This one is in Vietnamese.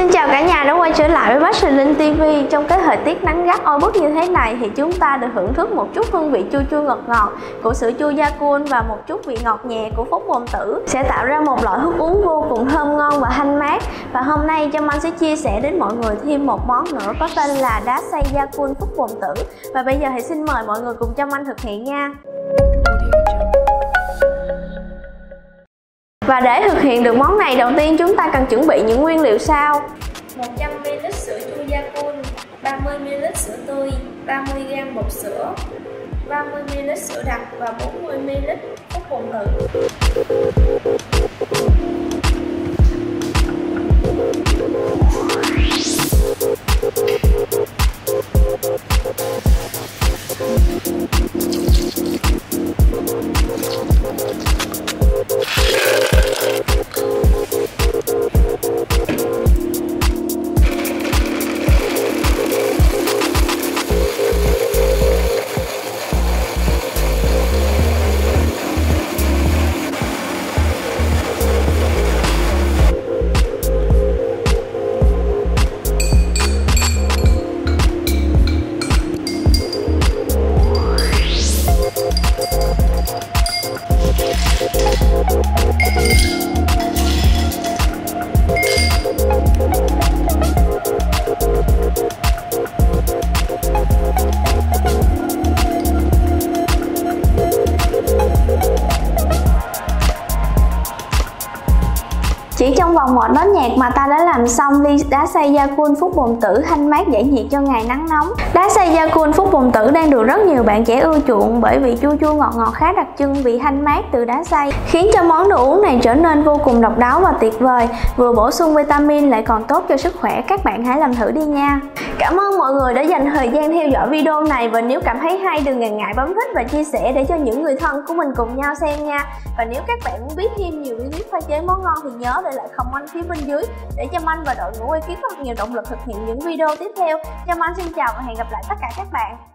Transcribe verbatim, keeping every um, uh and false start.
Xin chào cả nhà đã quay trở lại với Trâm Linh ti vi. Trong cái thời tiết nắng gắt oi bức như thế này thì chúng ta được hưởng thức một chút hương vị chua chua ngọt ngọt của sữa chua Yakult và một chút vị ngọt nhẹ của phốc bồn tử sẽ tạo ra một loại thức uống vô cùng thơm ngon và thanh mát. Và hôm nay Trâm Anh sẽ chia sẻ đến mọi người thêm một món nữa có tên là đá xay Yakult phốc bồn tử. Và bây giờ thì xin mời mọi người cùng Trâm Anh thực hiện nha. Và để thực hiện được món này, đầu tiên chúng ta cần chuẩn bị những nguyên liệu sau: một trăm mi li lít sữa chua Yakult, ba mươi mi li lít sữa tươi, ba mươi gam bột sữa, ba mươi mi li lít sữa đặc và bốn mươi mi li lít phốc bồn tử. Chỉ trong vòng một đốt nhạc mà ta đã làm xong ly đá xay Yakult phốc bồn tử thanh mát giải nhiệt cho ngày nắng nóng. Đá xay Yakult phốc bồn tử đang được rất nhiều bạn trẻ ưa chuộng bởi vị chua chua ngọt ngọt khá đặc trưng vị thanh mát từ đá xay, khiến cho món đồ uống này trở nên vô cùng độc đáo và tuyệt vời, vừa bổ sung vitamin lại còn tốt cho sức khỏe. Các bạn hãy làm thử đi nha. Cảm ơn mọi người đã dành thời gian theo dõi video này, và nếu cảm thấy hay đừng ngần ngại bấm thích và chia sẻ để cho những người thân của mình cùng nhau xem nha. Và nếu các bạn muốn biết thêm nhiều bí quyết pha chế món ngon thì nhớ để lại comment phía bên dưới để Trâm Anh và đội ngũ ekip có nhiều động lực thực hiện những video tiếp theo. Trâm Anh xin chào và hẹn gặp lại tất cả các bạn.